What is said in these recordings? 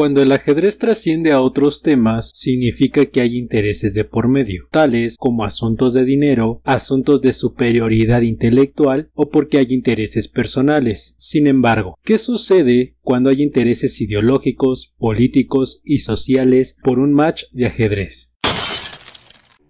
Cuando el ajedrez trasciende a otros temas, significa que hay intereses de por medio, tales como asuntos de dinero, asuntos de superioridad intelectual o porque hay intereses personales. Sin embargo, ¿qué sucede cuando hay intereses ideológicos, políticos y sociales por un match de ajedrez?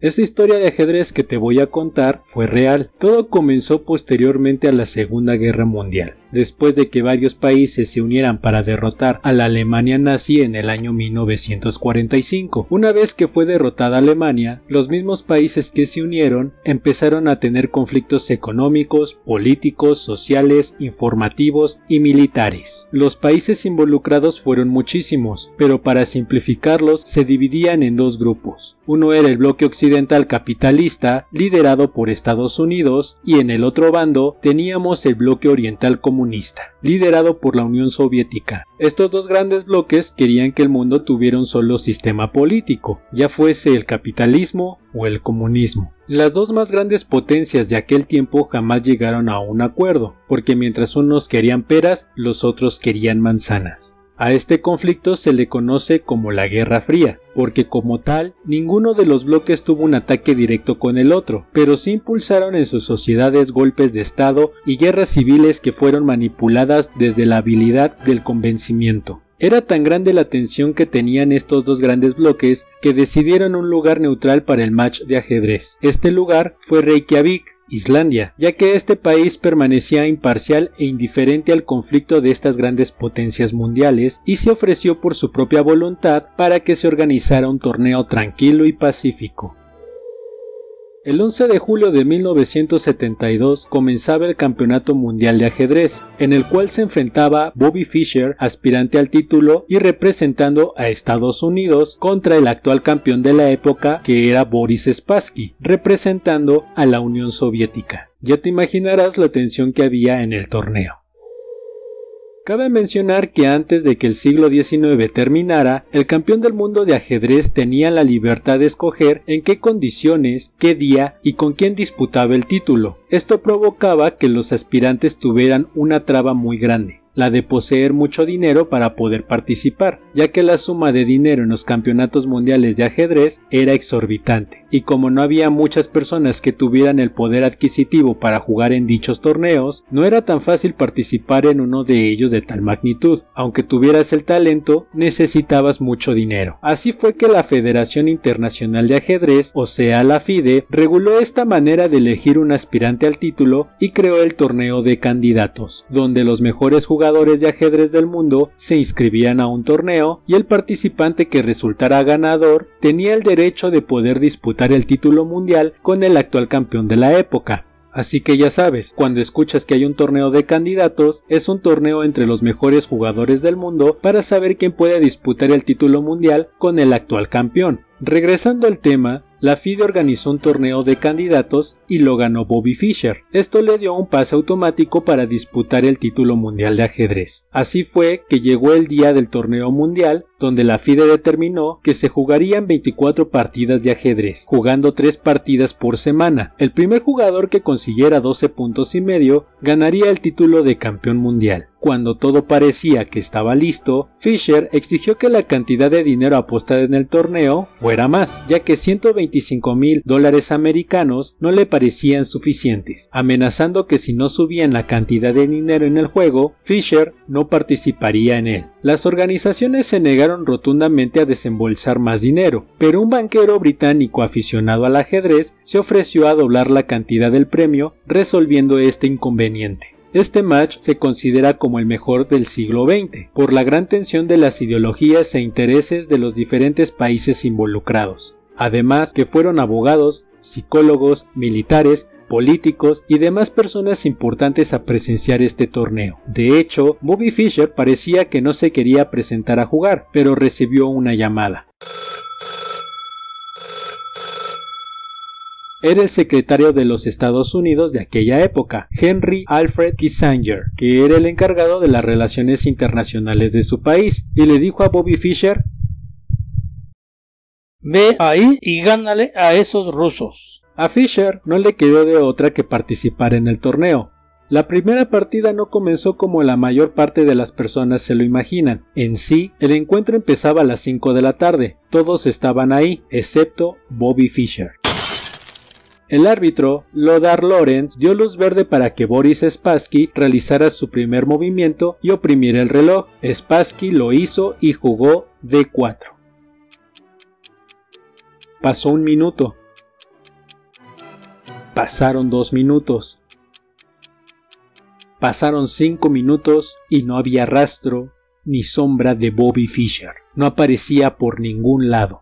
Esta historia de ajedrez que te voy a contar fue real. Todo comenzó posteriormente a la Segunda Guerra Mundial, después de que varios países se unieran para derrotar a la Alemania nazi en el año 1945. Una vez que fue derrotada Alemania, los mismos países que se unieron empezaron a tener conflictos económicos, políticos, sociales, informativos y militares. Los países involucrados fueron muchísimos, pero para simplificarlos se dividían en dos grupos. Uno era el bloque occidental capitalista, liderado por Estados Unidos, y en el otro bando teníamos el bloque oriental comunista, liderado por la Unión Soviética. Estos dos grandes bloques querían que el mundo tuviera un solo sistema político, ya fuese el capitalismo o el comunismo. Las dos más grandes potencias de aquel tiempo jamás llegaron a un acuerdo, porque mientras unos querían peras, los otros querían manzanas. A este conflicto se le conoce como la Guerra Fría, porque como tal, ninguno de los bloques tuvo un ataque directo con el otro, pero sí impulsaron en sus sociedades golpes de estado y guerras civiles que fueron manipuladas desde la habilidad del convencimiento. Era tan grande la tensión que tenían estos dos grandes bloques que decidieron un lugar neutral para el match de ajedrez. Este lugar fue Reykjavik, Islandia, ya que este país permanecía imparcial e indiferente al conflicto de estas grandes potencias mundiales y se ofreció por su propia voluntad para que se organizara un torneo tranquilo y pacífico. El 11 de julio de 1972 comenzaba el Campeonato Mundial de Ajedrez, en el cual se enfrentaba Bobby Fischer, aspirante al título y representando a Estados Unidos, contra el actual campeón de la época, que era Boris Spassky, representando a la Unión Soviética. Ya te imaginarás la tensión que había en el torneo. Cabe mencionar que antes de que el siglo XIX terminara, el campeón del mundo de ajedrez tenía la libertad de escoger en qué condiciones, qué día y con quién disputaba el título. Esto provocaba que los aspirantes tuvieran una traba muy grande, la de poseer mucho dinero para poder participar, ya que la suma de dinero en los campeonatos mundiales de ajedrez era exorbitante, y como no había muchas personas que tuvieran el poder adquisitivo para jugar en dichos torneos, no era tan fácil participar en uno de ellos de tal magnitud. Aunque tuvieras el talento, necesitabas mucho dinero. Así fue que la Federación Internacional de Ajedrez, o sea la FIDE, reguló esta manera de elegir un aspirante al título y creó el torneo de candidatos, donde los mejores jugadores de ajedrez del mundo se inscribían a un torneo y el participante que resultara ganador tenía el derecho de poder disputar el título mundial con el actual campeón de la época. Así que ya sabes, cuando escuchas que hay un torneo de candidatos, es un torneo entre los mejores jugadores del mundo para saber quién puede disputar el título mundial con el actual campeón. Regresando al tema, la FIDE organizó un torneo de candidatos y lo ganó Bobby Fischer. Esto le dio un pase automático para disputar el título mundial de ajedrez. Así fue que llegó el día del torneo mundial, donde la FIDE determinó que se jugarían 24 partidas de ajedrez, jugando 3 partidas por semana. El primer jugador que consiguiera 12.5 puntos ganaría el título de campeón mundial. Cuando todo parecía que estaba listo, Fischer exigió que la cantidad de dinero apostada en el torneo fuera más, ya que $125,000 americanos no le parecían suficientes, amenazando que si no subían la cantidad de dinero en el juego, Fischer no participaría en él. Las organizaciones se negaron rotundamente a desembolsar más dinero, pero un banquero británico aficionado al ajedrez se ofreció a doblar la cantidad del premio, resolviendo este inconveniente. Este match se considera como el mejor del siglo XX, por la gran tensión de las ideologías e intereses de los diferentes países involucrados, además que fueron abogados, psicólogos, militares, políticos y demás personas importantes a presenciar este torneo. De hecho, Bobby Fischer parecía que no se quería presentar a jugar, pero recibió una llamada. Era el secretario de los Estados Unidos de aquella época, Henry Alfred Kissinger, que era el encargado de las relaciones internacionales de su país, y le dijo a Bobby Fischer: «Ve ahí y gánale a esos rusos». A Fischer no le quedó de otra que participar en el torneo. La primera partida no comenzó como la mayor parte de las personas se lo imaginan. En sí, el encuentro empezaba a las 5 de la tarde. Todos estaban ahí, excepto Bobby Fischer. El árbitro, Lothar Lorenz, dio luz verde para que Boris Spassky realizara su primer movimiento y oprimiera el reloj. Spassky lo hizo y jugó D4. Pasó un minuto. Pasaron 2 minutos. Pasaron 5 minutos y no había rastro ni sombra de Bobby Fischer. No aparecía por ningún lado.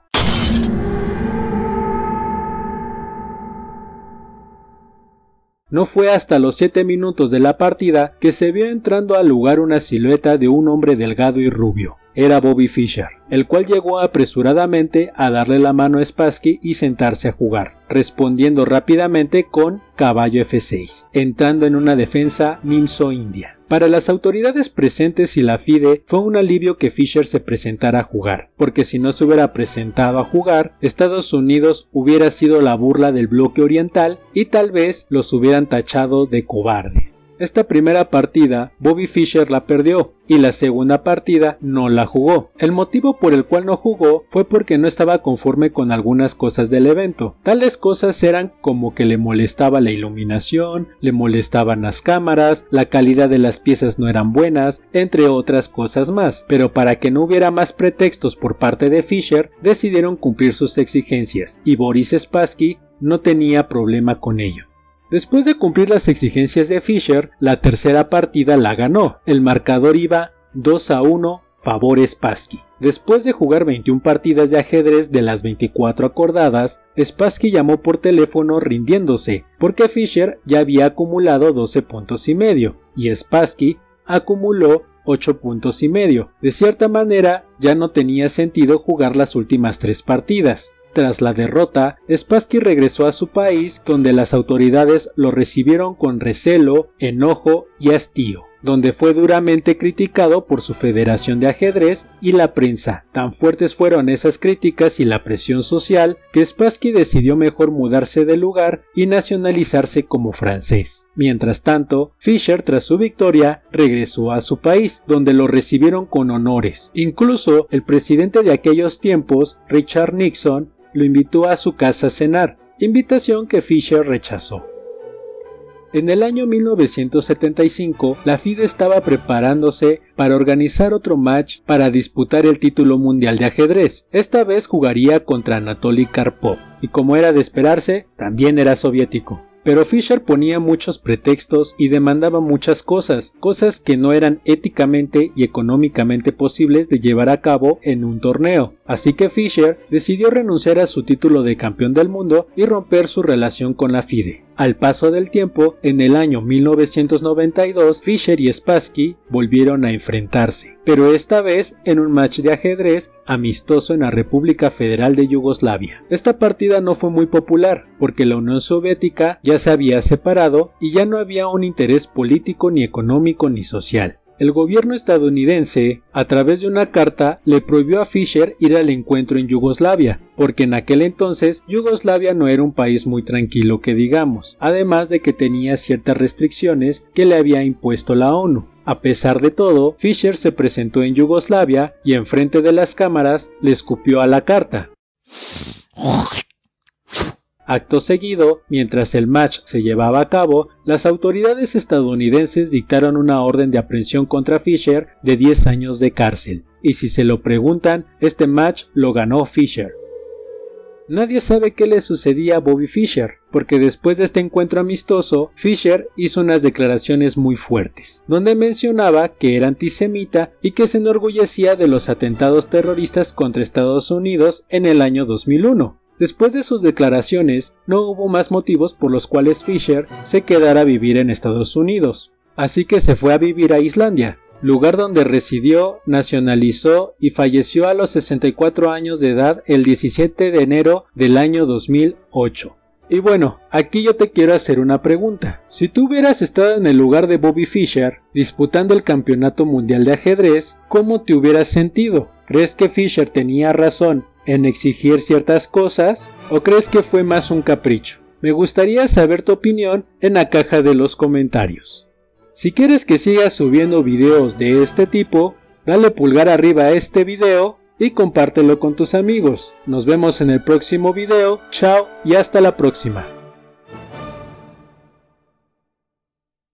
No fue hasta los 7 minutos de la partida que se vio entrando al lugar una silueta de un hombre delgado y rubio. Era Bobby Fischer, el cual llegó apresuradamente a darle la mano a Spassky y sentarse a jugar, respondiendo rápidamente con caballo F6, entrando en una defensa Nimzo-India. Para las autoridades presentes y la FIDE fue un alivio que Fischer se presentara a jugar, porque si no se hubiera presentado a jugar, Estados Unidos hubiera sido la burla del bloque oriental y tal vez los hubieran tachado de cobardes. Esta primera partida Bobby Fischer la perdió y la segunda partida no la jugó. El motivo por el cual no jugó fue porque no estaba conforme con algunas cosas del evento. Tales cosas eran como que le molestaba la iluminación, le molestaban las cámaras, la calidad de las piezas no eran buenas, entre otras cosas más. Pero para que no hubiera más pretextos por parte de Fischer, decidieron cumplir sus exigencias y Boris Spassky no tenía problema con ello. Después de cumplir las exigencias de Fischer, la tercera partida la ganó. El marcador iba 2-1 favor Spassky. Después de jugar 21 partidas de ajedrez de las 24 acordadas, Spassky llamó por teléfono rindiéndose, porque Fischer ya había acumulado 12.5 puntos y Spassky acumuló 8.5. De cierta manera, ya no tenía sentido jugar las últimas 3 partidas. Tras la derrota, Spassky regresó a su país, donde las autoridades lo recibieron con recelo, enojo y hastío, donde fue duramente criticado por su federación de ajedrez y la prensa. Tan fuertes fueron esas críticas y la presión social que Spassky decidió mejor mudarse de lugar y nacionalizarse como francés. Mientras tanto, Fischer, tras su victoria, regresó a su país, donde lo recibieron con honores. Incluso el presidente de aquellos tiempos, Richard Nixon, lo invitó a su casa a cenar, invitación que Fischer rechazó. En el año 1975, la FIDE estaba preparándose para organizar otro match para disputar el título mundial de ajedrez. Esta vez jugaría contra Anatoly Karpov, y como era de esperarse, también era soviético. Pero Fischer ponía muchos pretextos y demandaba muchas cosas que no eran éticamente y económicamente posibles de llevar a cabo en un torneo. Así que Fischer decidió renunciar a su título de campeón del mundo y romper su relación con la FIDE. Al paso del tiempo, en el año 1992, Fischer y Spassky volvieron a enfrentarse, pero esta vez en un match de ajedrez amistoso en la República Federal de Yugoslavia. Esta partida no fue muy popular, porque la Unión Soviética ya se había separado y ya no había un interés político ni económico ni social. El gobierno estadounidense, a través de una carta, le prohibió a Fischer ir al encuentro en Yugoslavia, porque en aquel entonces Yugoslavia no era un país muy tranquilo que digamos, además de que tenía ciertas restricciones que le había impuesto la ONU. A pesar de todo, Fischer se presentó en Yugoslavia y enfrente de las cámaras le escupió a la carta. Acto seguido, mientras el match se llevaba a cabo, las autoridades estadounidenses dictaron una orden de aprehensión contra Fischer de 10 años de cárcel. Y si se lo preguntan, este match lo ganó Fischer. Nadie sabe qué le sucedía a Bobby Fischer, porque después de este encuentro amistoso, Fischer hizo unas declaraciones muy fuertes, donde mencionaba que era antisemita y que se enorgullecía de los atentados terroristas contra Estados Unidos en el año 2001. Después de sus declaraciones, no hubo más motivos por los cuales Fischer se quedara a vivir en Estados Unidos, así que se fue a vivir a Islandia, lugar donde residió, nacionalizó y falleció a los 64 años de edad el 17 de enero del año 2008. Y bueno, aquí yo te quiero hacer una pregunta. Si tú hubieras estado en el lugar de Bobby Fischer disputando el campeonato mundial de ajedrez, ¿cómo te hubieras sentido? ¿Crees que Fischer tenía razón en exigir ciertas cosas o crees que fue más un capricho? Me gustaría saber tu opinión en la caja de los comentarios. Si quieres que siga subiendo videos de este tipo, dale pulgar arriba a este video y compártelo con tus amigos. Nos vemos en el próximo video, chao y hasta la próxima.